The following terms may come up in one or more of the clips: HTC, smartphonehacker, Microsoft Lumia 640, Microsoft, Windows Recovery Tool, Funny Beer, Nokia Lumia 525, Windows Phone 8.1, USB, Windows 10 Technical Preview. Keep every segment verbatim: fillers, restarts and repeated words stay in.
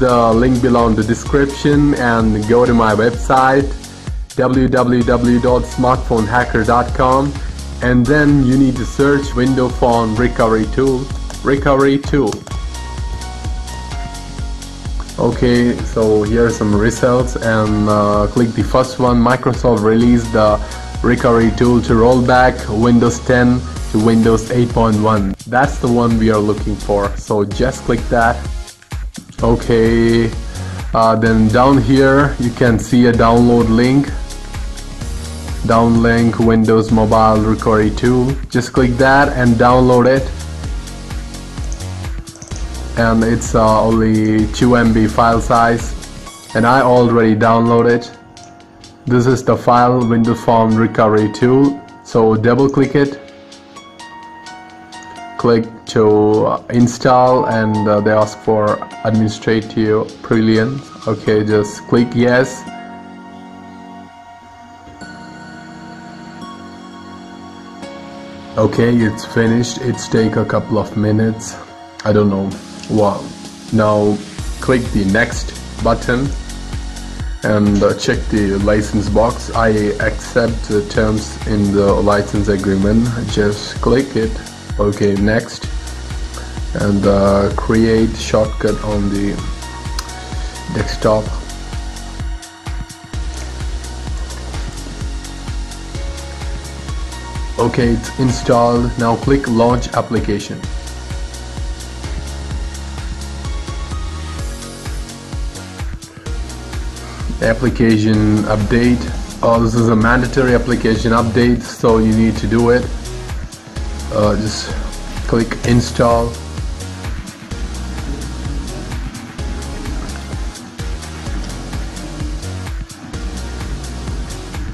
the link below in the description and go to my website w w w dot smartphone hacker dot com, and then you need to search Windows Phone Recovery Tool. Recovery Tool. Okay, so here are some results, and uh, click the first one. Microsoft released the recovery tool to roll back Windows ten to Windows eight point one. That's the one we are looking for, so just click that. Okay, uh, then down here you can see a download link. Downlink Windows Mobile Recovery Tool. Just click that and download it. And it's uh, only two M B file size, and I already downloaded. This is the file, Windows Phone Recovery Tool. So double click it. Click to install, and uh, they ask for administrative privilege. Okay, just click yes. Okay, it's finished. It's take a couple of minutes. I don't know. Wow. Now click the next button and uh, check the license box. I accept the terms in the license agreement. Just click it. Okay, next, and uh, create shortcut on the desktop. Okay, it's installed. Now click launch application. Application update. Oh, this is a mandatory application update, so you need to do it. Uh, just click install.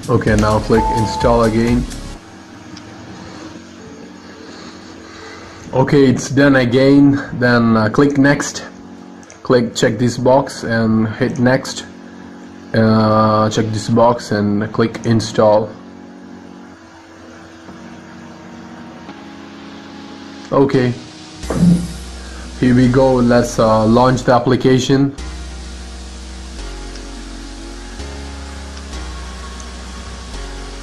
Okay, now click install again. Okay, it's done again. Then uh, click next, click check this box and hit next. Uh, check this box and click install. Okay, here we go. Let's uh, launch the application.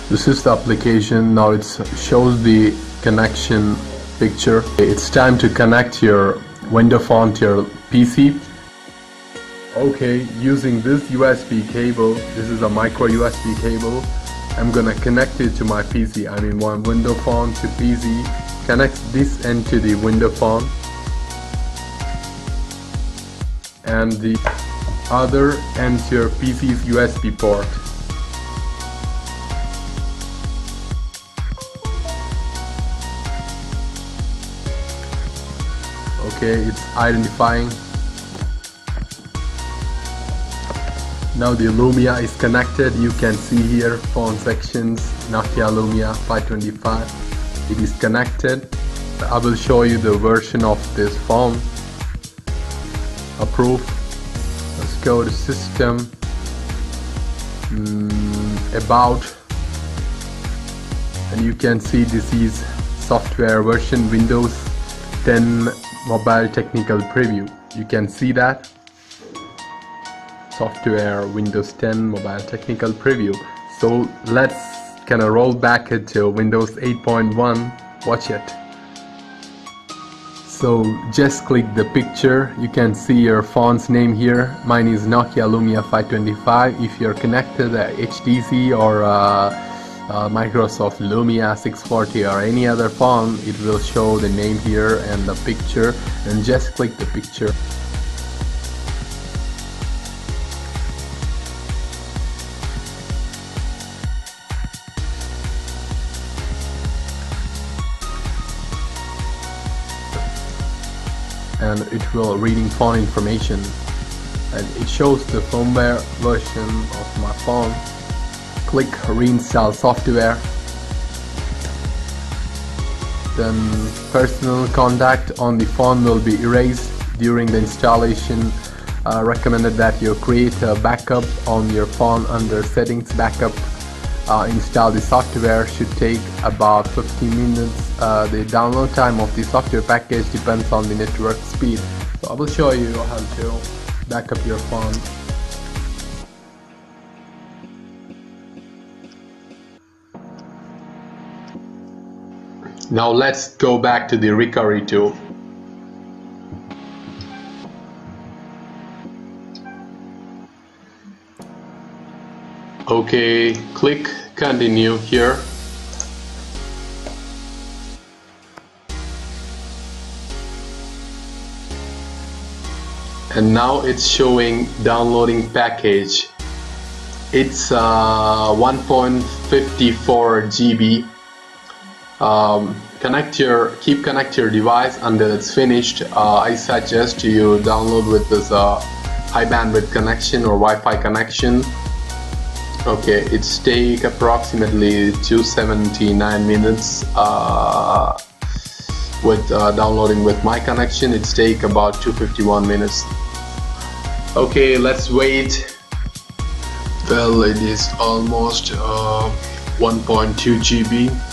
This is the application. Now it shows the connection picture. It's time to connect your Windows Phone to your P C. Okay, using this U S B cable, this is a micro U S B cable, I'm gonna connect it to my P C. I mean one Windows Phone to P C. Connect this end to the Windows Phone and the other end to your P C's U S B port. Okay, it's identifying. Now the Lumia is connected. You can see here phone sections, Nokia Lumia five twenty-five. It is connected. I will show you the version of this phone. Approve. Let's go to system, mm, about, and you can see this is software version Windows ten Mobile Technical Preview. You can see that. Software Windows ten Mobile Technical Preview. So let's kinda roll back it to Windows eight point one. Watch it. So just click the picture. You can see your phone's name here. Mine is Nokia Lumia five twenty-five. If you're connected to H T C or uh, uh, Microsoft Lumia six forty or any other phone, it will show the name here and the picture, and just click the picture. And it will reading phone information, and it shows the firmware version of my phone. Click reinstall software. Then personal contact on the phone will be erased during the installation. Uh, recommended that you create a backup on your phone under settings backup. Uh, install the software should take about fifteen minutes. Uh, the download time of the software package depends on the network speed. So I will show you how to back up your phone. Now let's go back to the recovery tool. Okay, click continue here. And now it's showing downloading package. It's uh, one point five four gigabytes. Um, connect your, keep connect your device until it's finished. Uh, I suggest you download with this uh, high bandwidth connection or Wi-Fi connection. Okay, it's take approximately two hundred seventy-nine minutes. Uh, with uh, downloading with my connection, it's take about two hundred fifty-one minutes. Okay, let's wait. Well, it is almost uh, one point two gigabytes.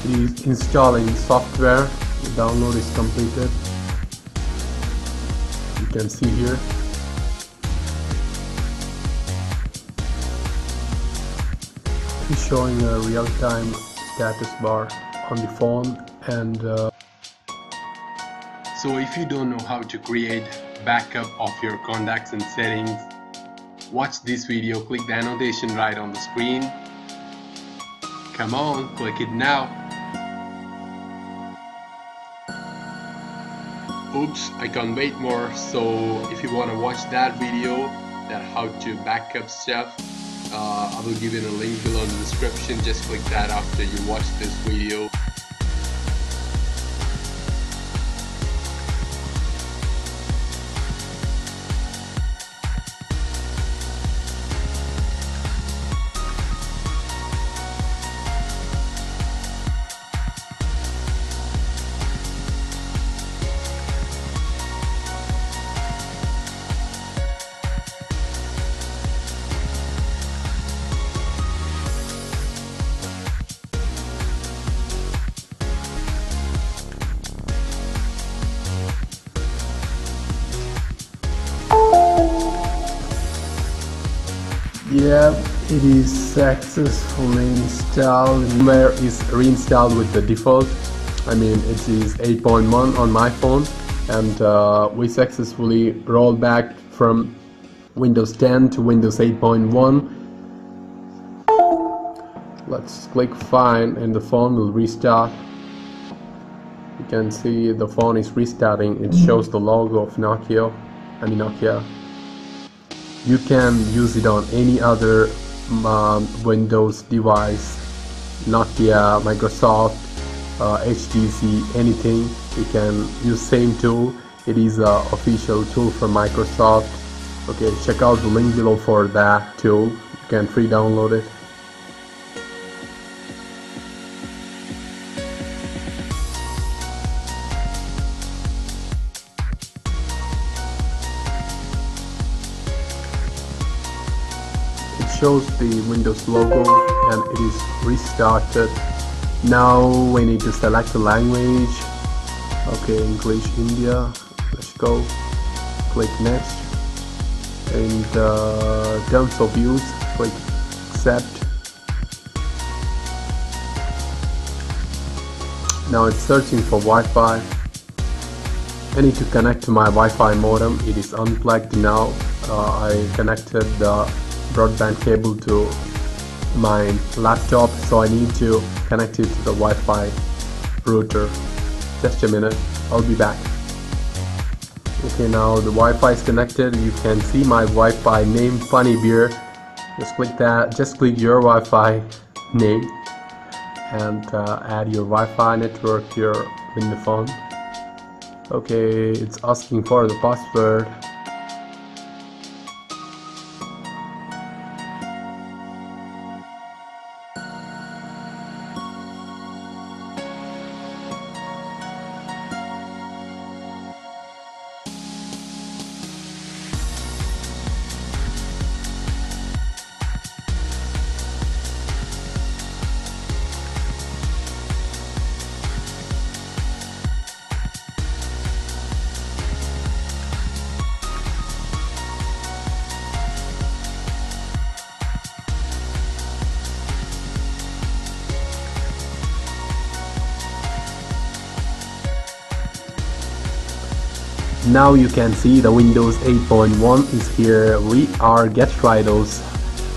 Please installing software. The download is completed. You can see here. It's showing a real-time status bar on the phone. And uh... so if you don't know how to create backup of your contacts and settings, watch this video, click the annotation right on the screen. Come on, click it now. Oops, I can't wait more. So if you want to watch that video, that how to backup stuff, uh, I will give it a link below in the description. Just click that after you watch this video. Yep, it is successfully installed. Lumia is reinstalled with the default. I mean, it is eight point one on my phone, and uh, we successfully rolled back from Windows ten to Windows eight point one. Let's click Fine, and the phone will restart. You can see the phone is restarting. It shows the logo of Nokia. I mean Nokia. You can use it on any other um, Windows device, Nokia, Microsoft, uh, H T C, anything. You can use same tool. It is an official tool from Microsoft. Okay, check out the link below for that tool. You can free download it. Shows the Windows logo and it is restarted. Now we need to select the language. Okay, English, India. Let's go. Click next. And uh, terms of use, click accept. Now it's searching for Wi-Fi. I need to connect to my Wi-Fi modem. It is unplugged now. Uh, I connected the broadband cable to my laptop, so I need to connect it to the Wi-Fi router. Just a minute, I'll be back. Okay, now the Wi-Fi is connected. You can see my Wi-Fi name, Funny Beer. Just click that, just click your Wi-Fi name and uh, add your Wi-Fi network here in the phone. Okay, it's asking for the password. Now you can see the Windows eight point one is here. We are get Fridays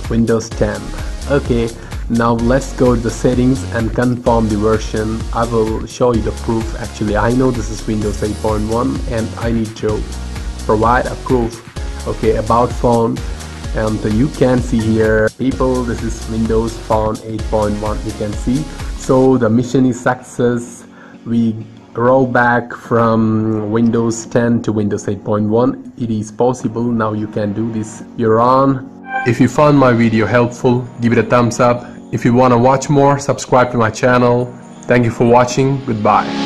Windows ten. Okay, now let's go to the settings and confirm the version. I will show you the proof. Actually, I know this is Windows eight point one and I need to provide a proof. Okay, about phone, and you can see here, people, this is Windows phone eight point one, you can see. So the mission is success. We roll back from Windows ten to Windows eight point one. It is possible. Now you can do this. You're on. If you found my video helpful, give it a thumbs up. If you want to watch more, subscribe to my channel. Thank you for watching. Goodbye.